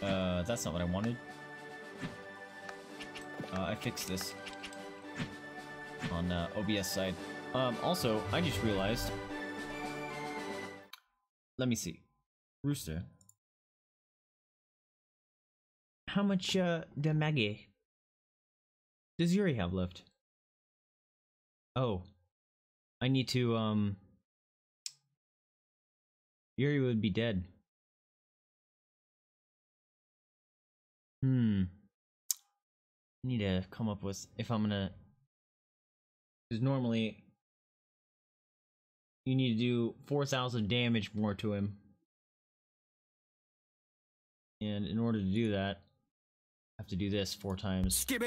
That's not what I wanted. I fixed this on OBS side. Also, I just realized. Let me see. Rooster. How much damage does Yuri have left? Oh. I need to, Yuri would be dead. I need to come up with, if I'm gonna... Because normally... You need to do 4,000 damage more to him. And in order to do that, I have to do this 4 times. 2.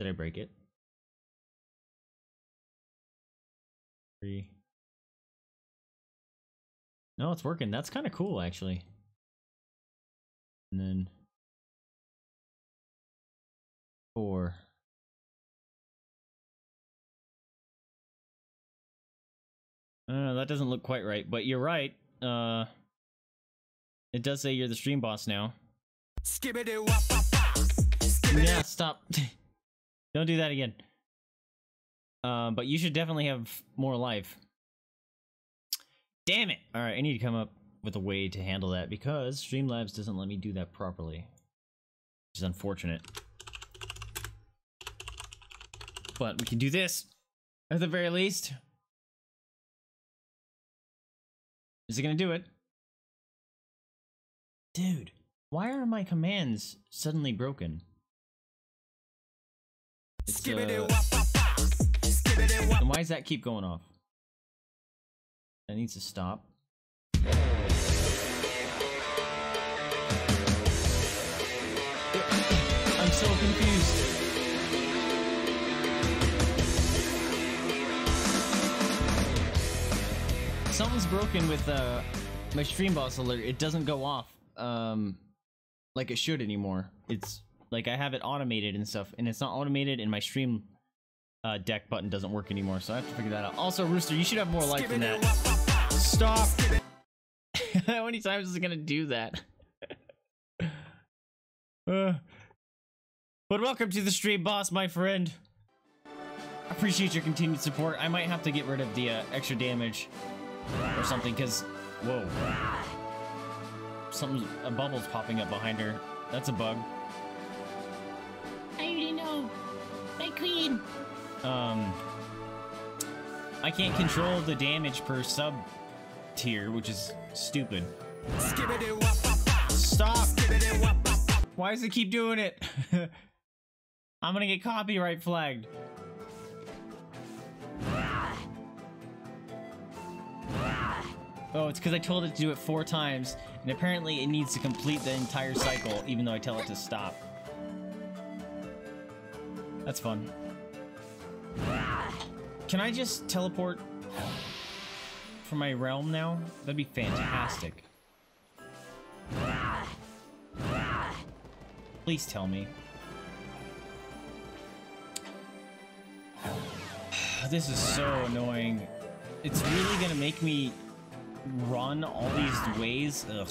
Did I break it? 3. No, it's working. That's kind of cool, actually. And then... 4. That doesn't look quite right, but you're right. It does say you're the stream boss now. Yeah, stop. Don't do that again. But you should definitely have more life. Damn it! Alright, I need to come up with a way to handle that, because Streamlabs doesn't let me do that properly. Which is unfortunate. But we can do this, at the very least. Is it gonna do it? Dude, why are my commands suddenly broken? And why does that keep going off? That needs to stop. I'm so confused. Something's broken with my stream boss alert. It doesn't go off like it should anymore. It's like I have it automated and stuff, and it's not automated, and my stream deck button doesn't work anymore, so I have to figure that out. Also, Rooster, you should have more life than that. Stop! How many times is it gonna do that? But welcome to the stream boss, my friend. I appreciate your continued support. I might have to get rid of the extra damage or something, because whoa, something, a bubble's popping up behind her. That's a bug. I already know. My queen. I can't control the damage per sub tier, which is stupid. Stop. Why does it keep doing it? I'm gonna get copyright flagged. Oh, it's because I told it to do it 4 times, and apparently it needs to complete the entire cycle, even though I tell it to stop. That's fun. Can I just teleport from my realm now? That'd be fantastic. Please tell me. This is so annoying. It's really gonna make me run all these ways. Ugh,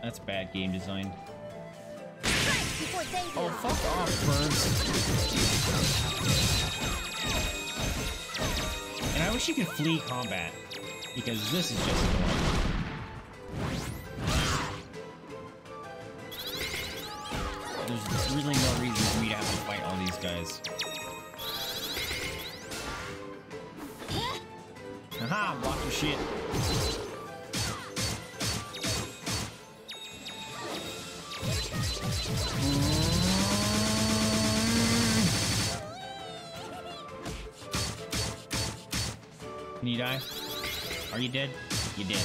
that's bad game design. Oh, fuck off, birds. And I wish you could flee combat, because this is just annoying. There's really no reason for me to have to fight all these guys. Haha, block your shit. Can you die? Are you dead? You're dead.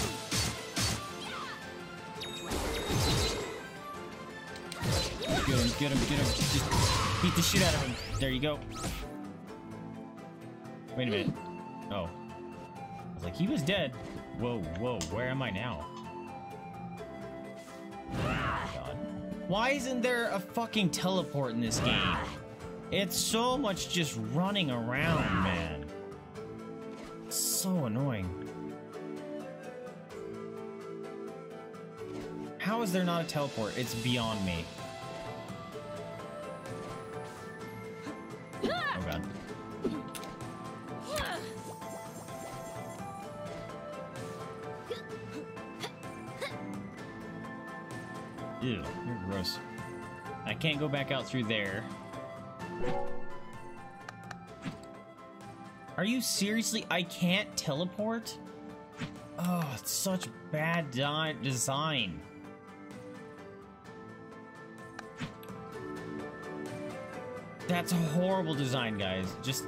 Get him, get him, get him. Just beat the shit out of him. There you go. Wait a minute. Oh. Like, he was dead. Whoa, whoa, where am I now? Oh my God. Why isn't there a fucking teleport in this game? It's so much just running around, man. so annoying. How is there not a teleport? It's beyond me. Oh god. Ew, you're gross. I can't go back out through there. Are you seriously? I can't teleport? Oh, it's such bad design. That's a horrible design, guys. Just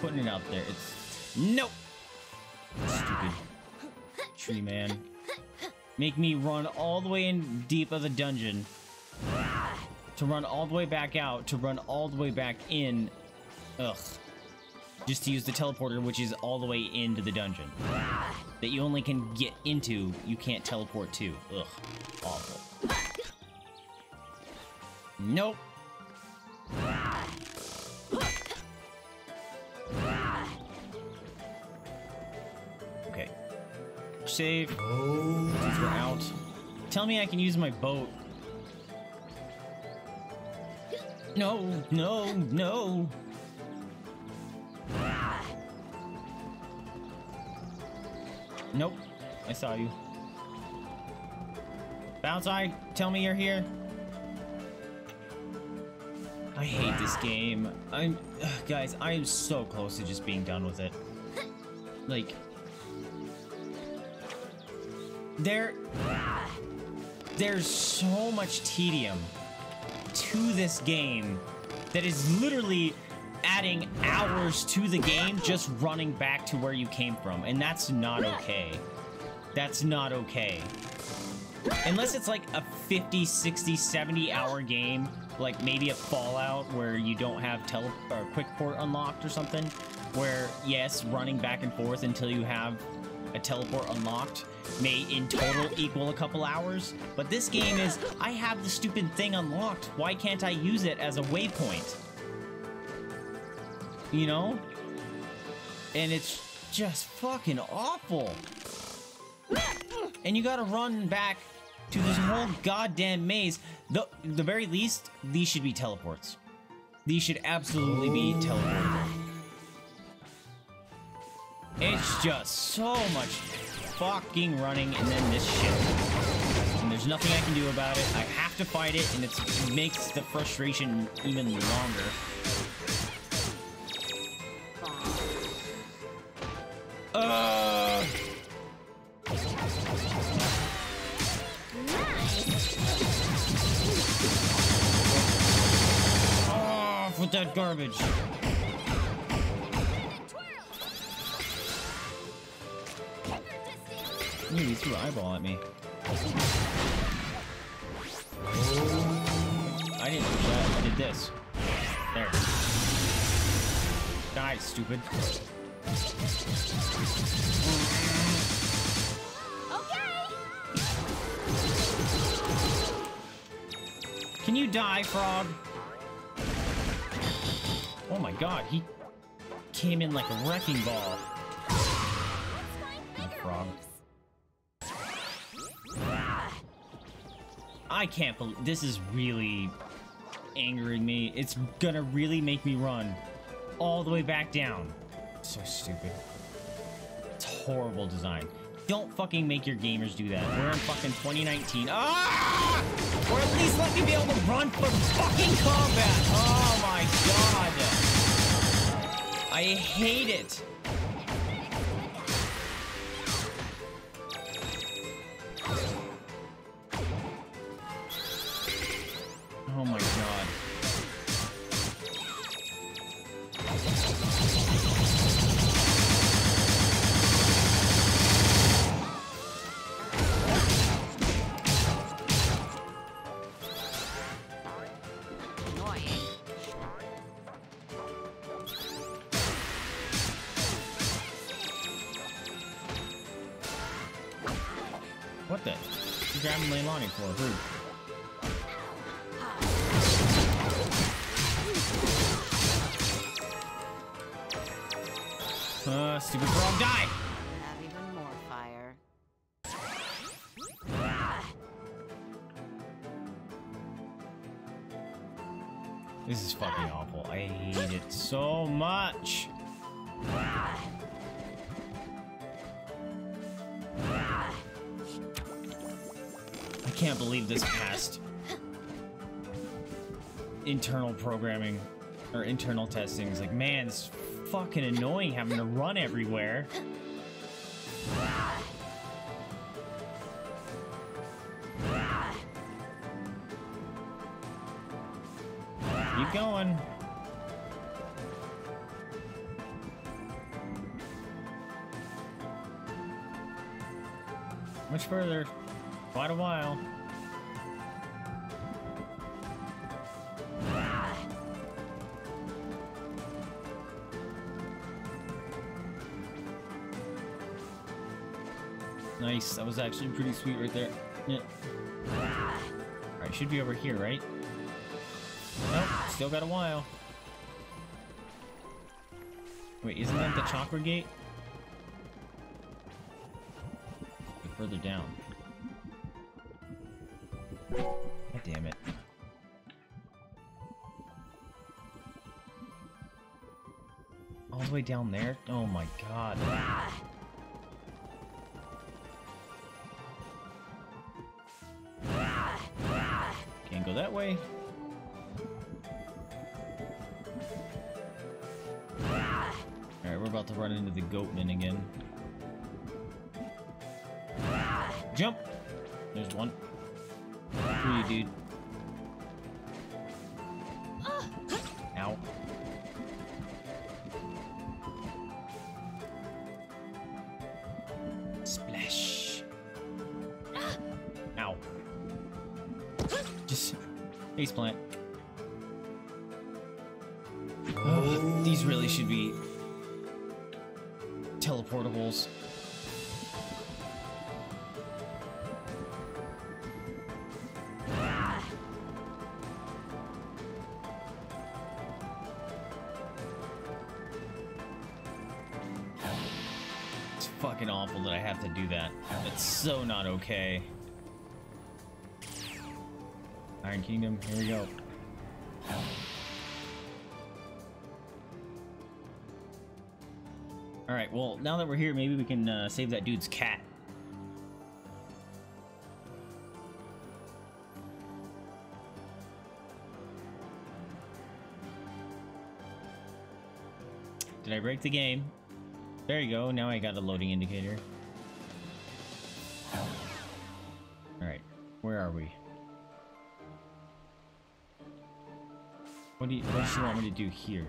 putting it out there. It's... Nope! Stupid tree man. Make me run all the way in deep of the dungeon. To run all the way back out. To run all the way back in. Ugh. Just to use the teleporter, which is all the way into the dungeon. That you only can get into, you can't teleport to. Ugh. Awful. Nope. Okay. Save. Oh, we're out. Tell me I can use my boat. No, no, no. Nope. I saw you. Bounce eye, tell me you're here. I hate this game. Guys, I am so close to just being done with it. Like... There's so much tedium to this game that is literally adding hours to the game just running back to where you came from. And that's not okay. That's not okay. Unless it's like a 50, 60, 70 hour game, like maybe a Fallout where you don't have quick port unlocked or something, where yes, running back and forth until you have a teleport unlocked may in total equal a couple hours. But this game is, I have the stupid thing unlocked, why can't I use it as a waypoint? You know? And it's just fucking awful. And you gotta run back to this whole goddamn maze. The very least, these should be teleports. These should absolutely be teleportable. It's just so much fucking running and then this shit. And there's nothing I can do about it. I have to fight it, and it makes the frustration even longer. Off with that garbage. Ooh, he threw an eyeball at me. I didn't do that. I did this. There. Die, stupid. Okay. Can you die, frog? Oh my god, he came in like a wrecking ball. Oh, frog. I can't believe this is really angering me. It's gonna really make me run all the way back down. So stupid. It's horrible design. Don't fucking make your gamers do that. We're in fucking 2019. Ah! Or at least let me be able to run for fucking combat. Oh my god. I hate it. Oh my god. What the? You're grabbing Leilani for a group. Stupid frog, die! Have even more fire. This is fucking awful. I hate it so much. I can't believe this passed internal programming or internal testing. It's like, man, it's fucking annoying having to run everywhere. Keep going. Much further. Quite a while. Nice, that was actually pretty sweet right there. Yeah. Alright, should be over here, right? Nope, still got a while. Wait, isn't that the chakra gate? Further down. God damn it. All the way down there? Oh my god. Can't go that way. Alright, we're about to run into the goatman again. Jump! There's one. Who you, dude? Ow. Splash. Ow. Just face plant. Oh, these really should be teleportables. To do that. That's so not okay. Iron Kingdom, here we go. Alright, well, now that we're here, maybe we can save that dude's cat. Did I break the game? There you go, now I got a loading indicator. Where are we? What does she want me to do here?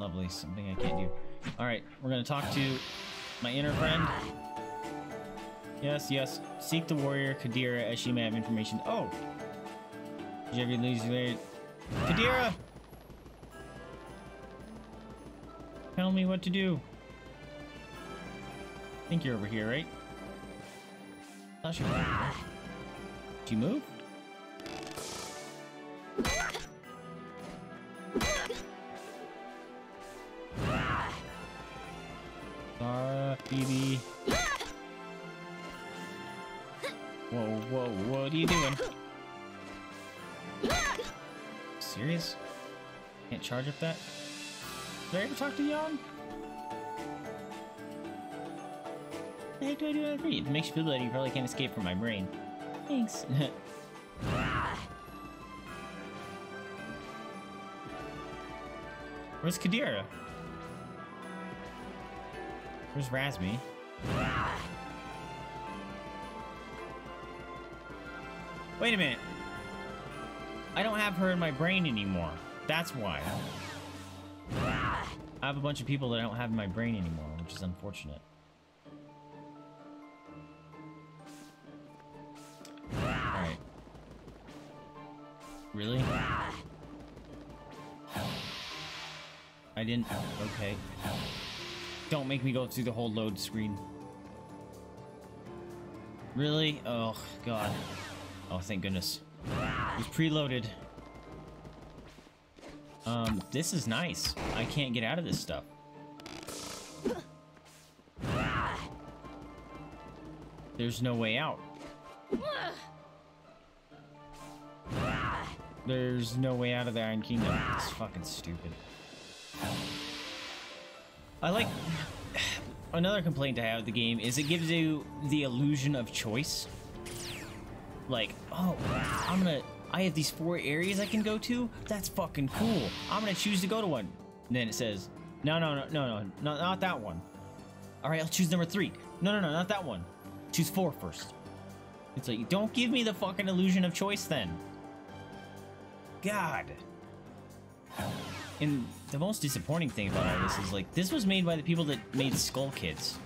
Lovely, something I can't do. Alright, we're gonna talk to my inner friend. Yes, yes. Seek the warrior Kadira as she may have information. Oh! Did you ever lose your... Kadira! Tell me what to do. I think you're over here, right? She moved? Phoebe. Whoa, whoa, what are you doing? Serious? Can't charge up that? Did I ever talk to Yon? The heck do I do that for you? If it makes you feel better, you probably can't escape from my brain. Thanks. Where's Kadira? Where's Razmi? Wait a minute. I don't have her in my brain anymore. That's why. I have a bunch of people that I don't have in my brain anymore, which is unfortunate. Really? I didn't... Okay. Don't make me go through the whole load screen. Really? Oh, God. Oh, thank goodness. It was preloaded. This is nice. I can't get out of this stuff. There's no way out. There's no way out of the Iron Kingdom. It's fucking stupid. I like... Another complaint I have with the game is it gives you the illusion of choice. Like, oh, I have these 4 areas I can go to? That's fucking cool. I'm gonna choose to go to one. And then it says, no, not that one. Alright, I'll choose number 3. No, not that one. Choose 4 first. It's like, don't give me the fucking illusion of choice then. God. And the most disappointing thing about all this is, like, this was made by the people that made Skull Kids.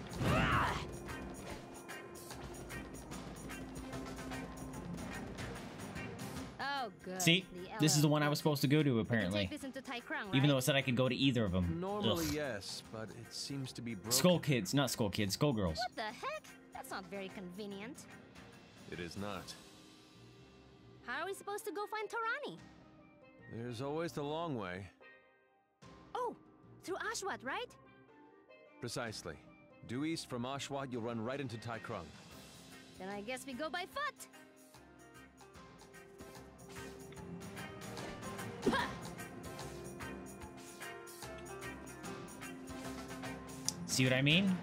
Oh, good. See? This is the one I was supposed to go to, apparently. Take this into Tai Krung, right? Even though it said I could go to either of them. Normally, yes, but it seems to be broken. Skull Kids, not Skull Kids, Skullgirls. What the heck? That's not very convenient. It is not. How are we supposed to go find Tarani? There's always the long way. Oh, through Ashwat, right? Precisely. Due east from Ashwat, you'll run right into Tai Krung. Then I guess we go by foot. Ha! See what I mean?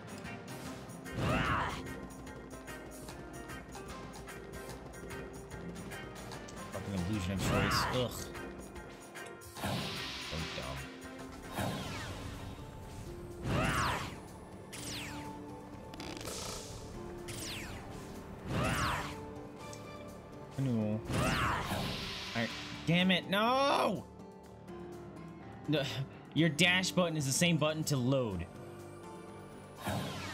Fucking illusion of choice. Ugh. No. Alright. Damn it. No! Your dash button is the same button to load.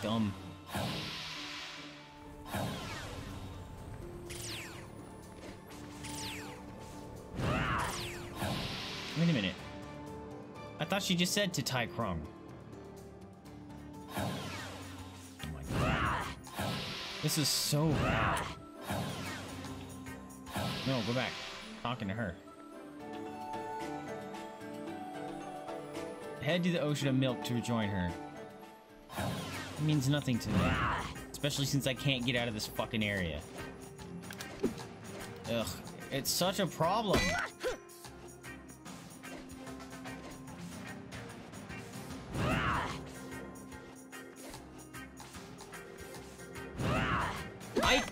Dumb. Wait a minute. I thought she just said to Tai Krung. Oh my god. This is so bad. No, go back. Talking to her. Head to the ocean of milk to rejoin her. It means nothing to me. Especially since I can't get out of this fucking area. Ugh. It's such a problem.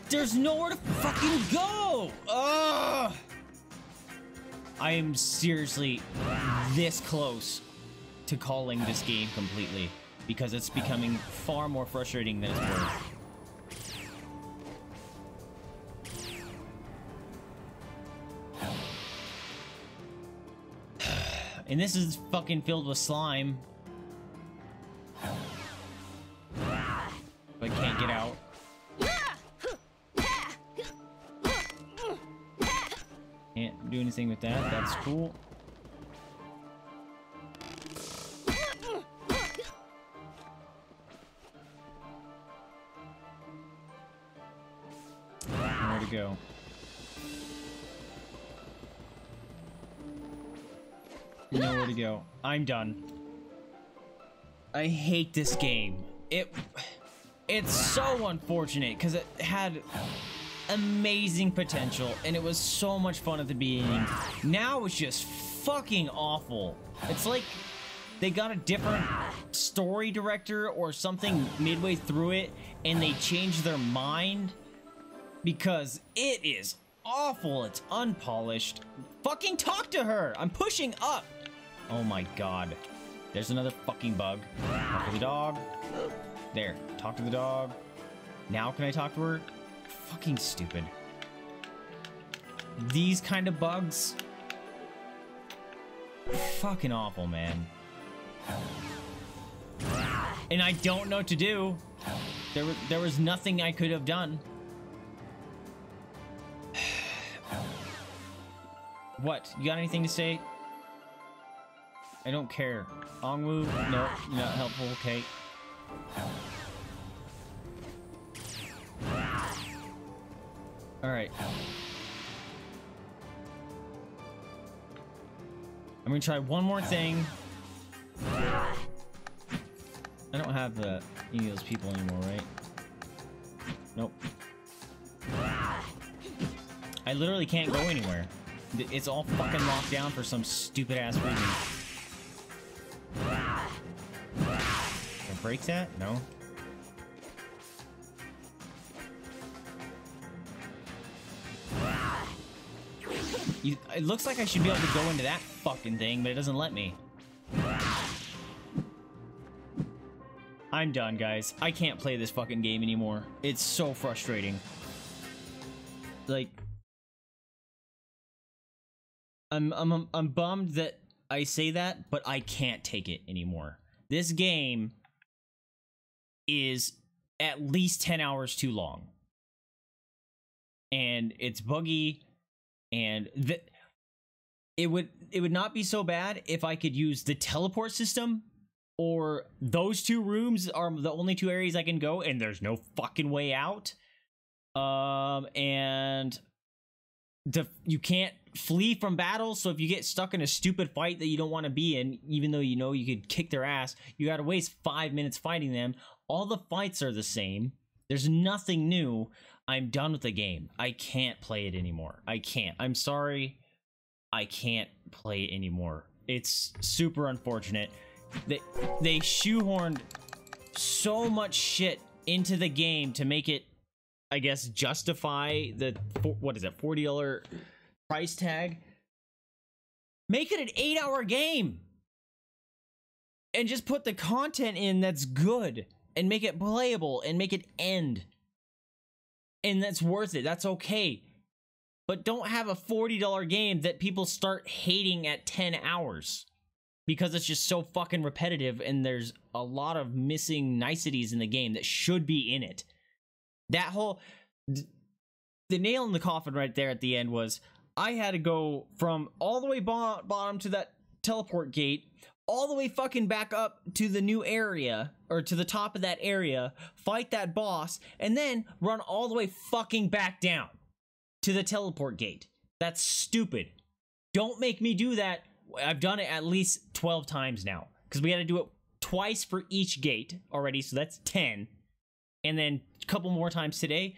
There's nowhere to fucking go! Ugh! I am seriously this close to calling this game completely because it's becoming far more frustrating than it's worth. And this is fucking filled with slime. But can't get out. Can't do anything with that. That's cool. Where to go? Nowhere to go. I'm done. I hate this game. It's so unfortunate because it had amazing potential, and it was so much fun at the beginning. Now it's just fucking awful. It's like they got a different story director or something midway through it, and they changed their mind because it is awful. It's unpolished. Fucking talk to her. I'm pushing up. Oh my god. There's another fucking bug. Talk to the dog. There. Talk to the dog. Now can I talk to her? Fucking stupid. These kind of bugs. Fucking awful, man. And I don't know what to do. There was nothing I could have done. What? You got anything to say? I don't care. Ongwu? No, not helpful. Okay. All right. I'm gonna try one more thing. I don't have the, any of those people anymore, right? Nope. I literally can't go anywhere. It's all fucking locked down for some stupid ass reason. Can I break that? No. It looks like I should be able to go into that fucking thing, but it doesn't let me. I'm done, guys. I can't play this fucking game anymore. It's so frustrating. Like, I'm bummed that I say that, but I can't take it anymore. This game is at least 10 hours too long. And it's buggy, and it would not be so bad if I could use the teleport system, or those two rooms are the only two areas I can go, and there's no fucking way out. You can't flee from battle, so if you get stuck in a stupid fight that you don't want to be in, even though you know you could kick their ass, you gotta waste 5 minutes fighting them. All the fights are the same. There's nothing new. I'm done with the game. I can't play it anymore. I can't. I'm sorry. I can't play it anymore. It's super unfortunate. They shoehorned so much shit into the game to make it, I guess, justify the, what is it, $40 price tag. Make it an 8-hour game. And just put the content in that's good. And make it playable. And make it end. And that's worth it. That's okay. But don't have a $40 game that people start hating at 10 hours. Because it's just so fucking repetitive. And there's a lot of missing niceties in the game that should be in it. That whole... The nail in the coffin right there at the end was... I had to go from all the way bottom to that teleport gate... all the way fucking back up to the new area, or to the top of that area, fight that boss, and then run all the way fucking back down to the teleport gate. That's stupid. Don't make me do that. I've done it at least 12 times now, because we had to do it twice for each gate already, so that's 10, and then a couple more times today.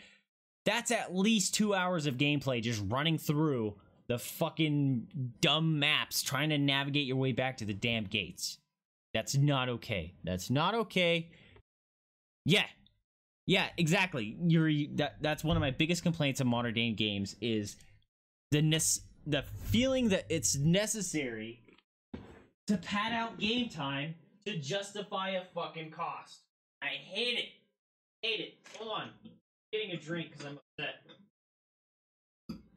That's at least 2 hours of gameplay just running through the fucking dumb maps, trying to navigate your way back to the damn gates. That's not okay. That's not okay. Yeah. Yeah, exactly. That's one of my biggest complaints of modern day games is the feeling that it's necessary to pad out game time to justify a fucking cost. I hate it. Hate it. Hold on. I'm getting a drink because I'm upset.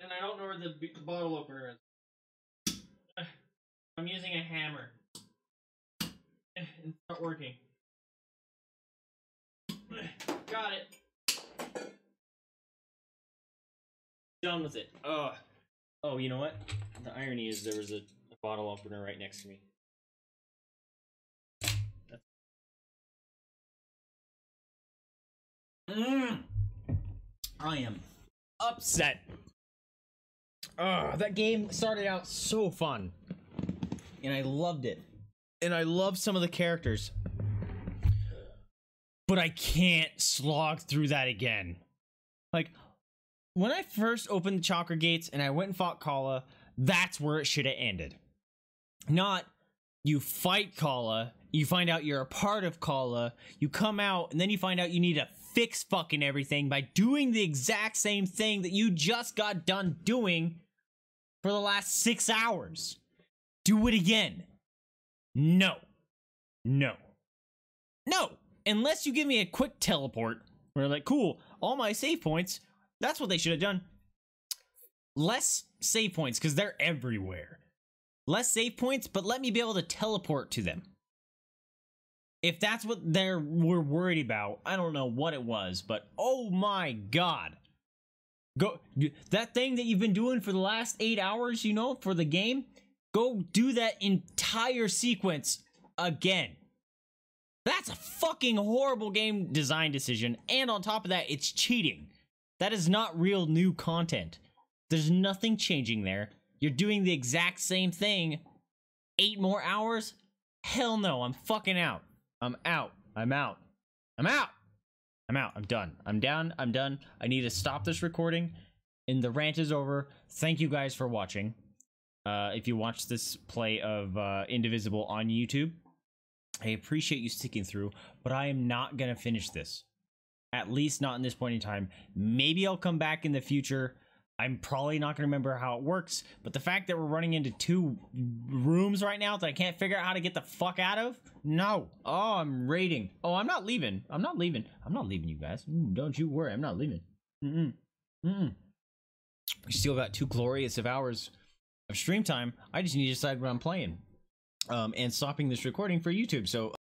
And I don't know where the bottle opener is. I'm using a hammer. It's not working. Got it. Done with it. Ugh. Oh, you know what? The irony is there was a bottle opener right next to me. I am upset. Ugh, that game started out so fun, and I loved it, and I love some of the characters, but I can't slog through that again. Like, when I first opened the chakra gates and I went and fought Kala, that's where it should have ended. Not, you fight Kala, you find out you're a part of Kala, you come out, and then you find out you need a fix fucking everything by doing the exact same thing that you just got done doing for the last 6 hours. Do it again. No. No. No. Unless you give me a quick teleport where, like, cool, all my save points, that's what they should have done. Less save points, because they're everywhere. Less save points, but let me be able to teleport to them. If that's what we're worried about, I don't know what it was, but oh my god. Go, that thing that you've been doing for the last 8 hours, you know, for the game, go do that entire sequence again. That's a fucking horrible game design decision, and on top of that, it's cheating. That is not real new content. There's nothing changing there. You're doing the exact same thing 8 more hours? Hell no, I'm fucking out. I'm out. I'm out. I'm out. I'm out. I'm done. I'm down. I'm done. I need to stop this recording, and the rant is over. Thank you guys for watching. If you watch this play of Indivisible on YouTube, I appreciate you sticking through, but I am not going to finish this. At least not in this point in time. Maybe I'll come back in the future. I'm probably not going to remember how it works, but the fact that we're running into 2 rooms right now that I can't figure out how to get the fuck out of? No. Oh, I'm raiding. Oh, I'm not leaving. I'm not leaving. I'm not leaving you guys. Don't you worry. I'm not leaving. We still got 2 glorious hours of stream time. I just need to decide what I'm playing. And stopping this recording for YouTube. So